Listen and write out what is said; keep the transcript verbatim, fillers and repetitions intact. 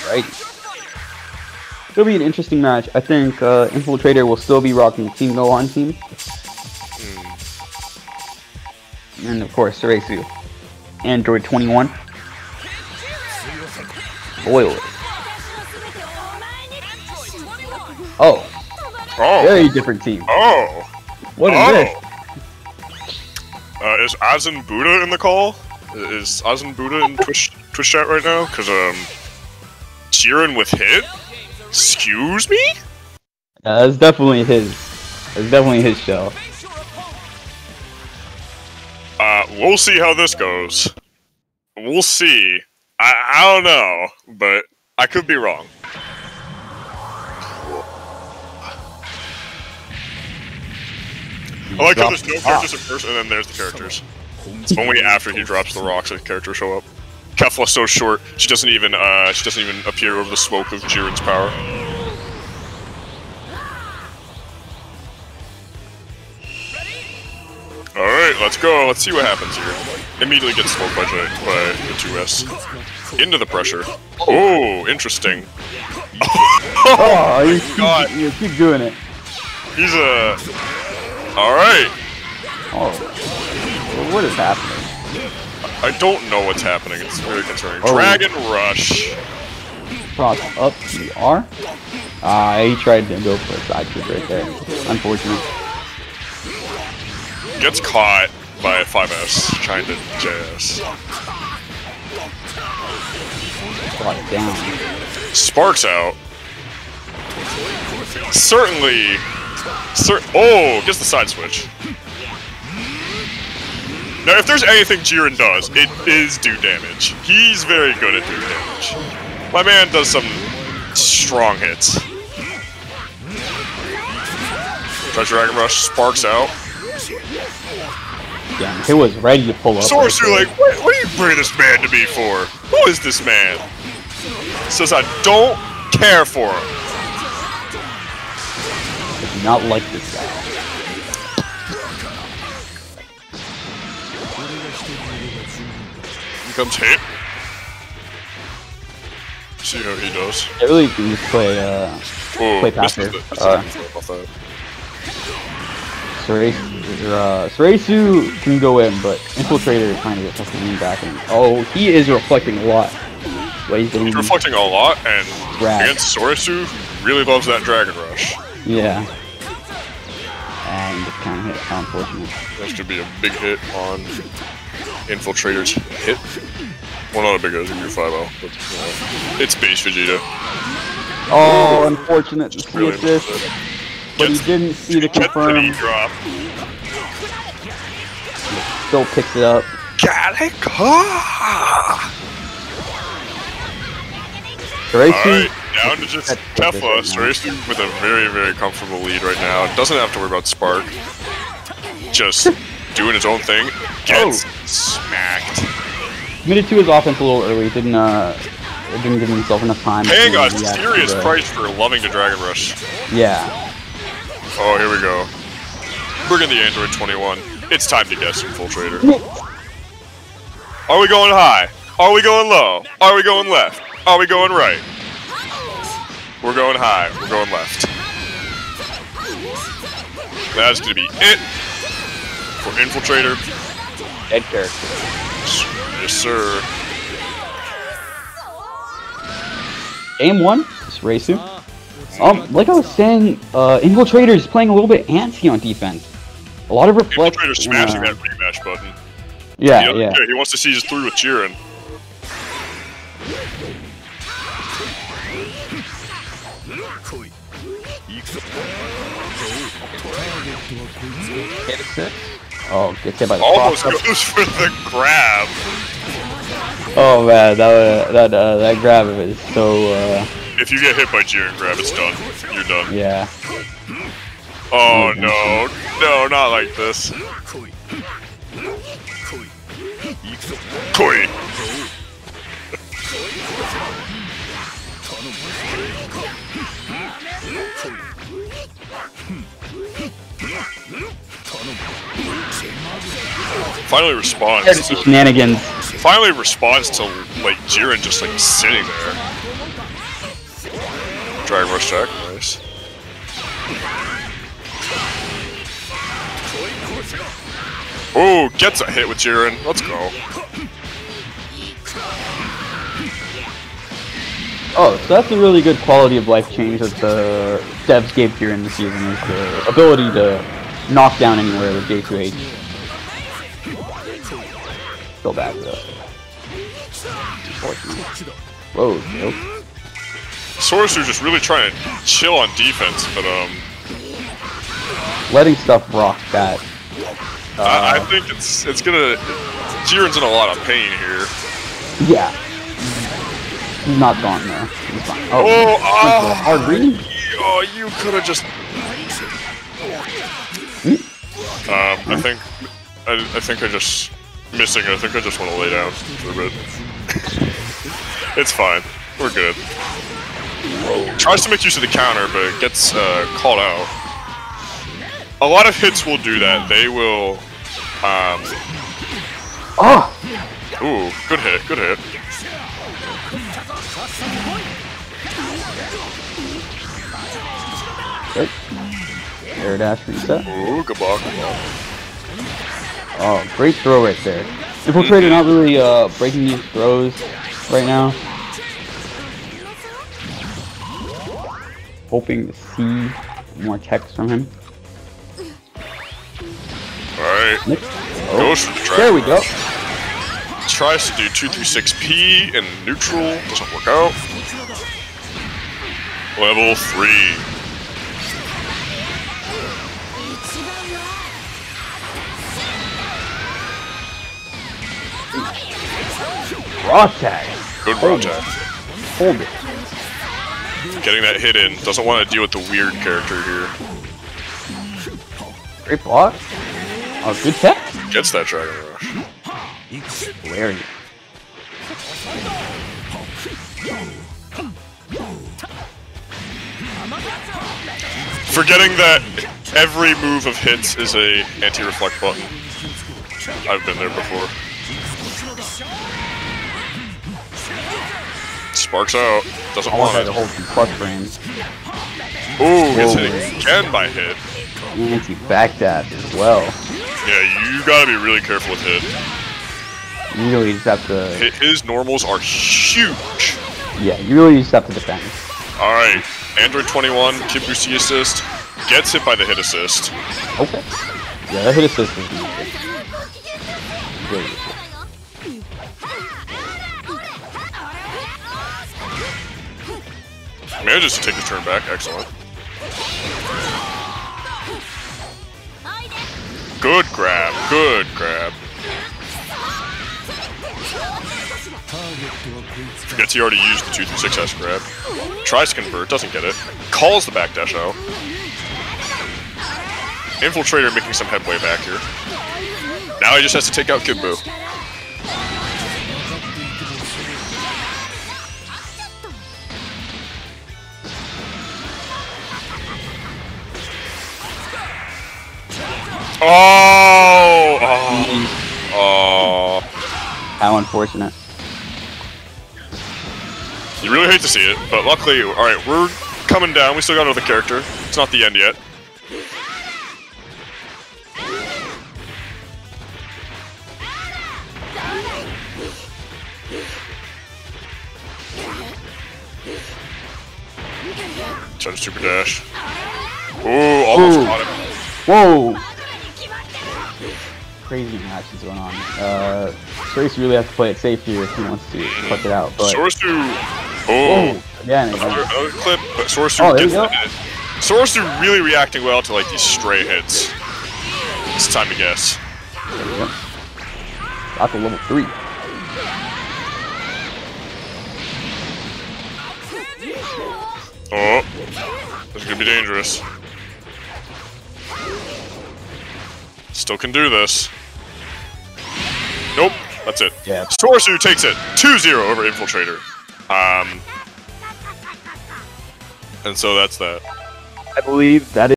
Alrighty. It'll be an interesting match. I think uh, Infiltrator will still be rocking the Team Go On team. Mm. And of course, Seraisu. Android twenty-one. Boil it. Oh. Oh. Very different team. Oh. What is oh. this? Uh, is Azen Buda in the call? Is Azen Buda in Twitch Twitch chat right now? Cause um, Jiren with hit. Excuse me. Uh, that's definitely his. That's definitely his show. Uh, we'll see how this goes. We'll see. I I don't know, but I could be wrong. I like how there's no characters at first, and then there's the characters. It's only after he drops the rocks that characters show up. Kefla's so short; she doesn't even uh, she doesn't even appear over the smoke of Jiren's power. All right, let's go. Let's see what happens here. Immediately gets smoked by J by the two S into the pressure. Oh, interesting. Oh you keep, God! You keep doing it. He's a. Uh, Alright! Oh. What is happening? I don't know what's happening. It's very concerning. Oh. Dragon Rush! Cross up the R. Ah, uh, he tried to go for a side kick right there. Unfortunate. Gets caught by five S trying to J S. Brought down. Sparks out. Certainly. Sir, oh, gets the side switch. Now, if there's anything Jiren does, it is do damage. He's very good at do damage. My man does some strong hits. Try Dragon Rush, sparks out. Damn, he was ready to pull up. Source, you're like, what, what do you bring this man to me for? Who is this man? Says I don't care for him. Not like this guy. Here comes hit. See how he does. I really do play uh Ooh, play passive. Uh, Seraisu, uh, Seraisu can go in, but Infiltrator is trying to get something in back in. Oh, he is reflecting a lot. But he's, he's reflecting a lot, and drag. Against Seraisu, really loves that Dragon Rush. Yeah. And just kind of hit it, unfortunately. That should be a big hit on Infiltrator's hit. Well, not a big hit, it's a five oh, but uh, it's base Vegeta. Oh, unfortunate to see this. But he didn't see the confirm. The knee drop. Still picks it up. Gallica! Alright, down to just Kefla. Seraisu with a very, very comfortable lead right now. Doesn't have to worry about Spark. Just doing his own thing. Gets oh. smacked. Minute two is offense a little early. Didn't uh, didn't give himself enough time. Paying a serious price for loving the Dragon Rush. Yeah. Oh, here we go. We're in the Android twenty-one. It's time to guess Infiltrator. Are we going high? Are we going low? Are we going left? Are we going right? We're going high. We're going left. That's gonna be it for Infiltrator. Dead character. Yes, sir. Game one. Seraisu. Um, like I was saying, uh, Infiltrator is playing a little bit antsy on defense. A lot of reflex. Infiltrator smashing uh, that rematch button. Yeah, yeah. He wants to see his three with Jiren. Oh, gets hit by the almost goes up. For the grab. Oh man, that uh, that uh, that grab is so. Uh... If you get hit by Jiren grab, it's done. You're done. Yeah. Oh no, no, not like this. Koi. Finally responds. To, shenanigans. Finally responds to like Jiren just like sitting there. Dragon Rush Jack, nice. Ooh, gets a hit with Jiren. Let's go. Oh, so that's a really good quality of life change that the devs gave Jiren this season, is the ability to knock down anywhere with J two H. Still bad, though. Whoa, nope. Seraisu just really trying to chill on defense, but, um... letting stuff rock that. Uh, I, I think it's it's gonna... Jiren's in a lot of pain here. Yeah. He's not gone there. He's fine. Oh, oh, oh, hard reading? Oh, you could've just... Hmm? Um, huh? I think... I, I think I just... Missing, I think I just want to lay down for a bit. It's fine. We're good. Whoa. Tries to make use of the counter, but gets uh, called out. A lot of hits will do that. They will... Um... Oh! Ooh, good hit, good hit. Good. Air dash reset. Ooh, good block, good block. Oh, great throw right there. Infiltrator not really uh, breaking these throws right now. Hoping to see more techs from him. Alright. Oh. There we go. Tries to do two three six P in neutral. Doesn't work out. Level three. Raw tag. Good raw tag. Hold it. Getting that hit in. Doesn't want to deal with the weird character here. Great block. Oh, good tech. Gets that Dragon Rush. Hilarious. Forgetting that every move of hits is a anti-reflect button. I've been there before. Sparks out. Doesn't want it. Ooh, gets hit again by hit. Nancy back that as well. Yeah, you gotta be really careful with hit. You really just have to... Hit, his normals are huge. Yeah, you really just have to defend. Alright, Android twenty-one, Kid Boosie assist. Gets hit by the hit assist. Okay. Yeah, that hit assist is really good. Manages to take his turn back, excellent. Good grab, good grab. Forgets he already used the two three six S grab. Tries to convert, doesn't get it. Calls the back dash out. Infiltrator making some headway back here. Now he just has to take out Kid Boo. Oh, oh! Oh! How unfortunate. You really hate to see it, but luckily, alright, we're coming down. We still got another character. It's not the end yet. Charge super dash. Ooh, almost Ooh. Caught him. Whoa! Crazy matches going on. Uh, Seraisu really has to play it safe here if he wants to clutch it out. But... Seraisu! Oh! Yeah, another, another clip, but Seraisu oh, gets that hit. Seraisu really reacting well to like these stray hits. It's time to guess. There we go. Got to level three. Oh! This is gonna be dangerous. Still can do this. Nope, that's it. Yeah. Seraisu takes it two zero over Infiltrator. Um, and so that's that. I believe that is...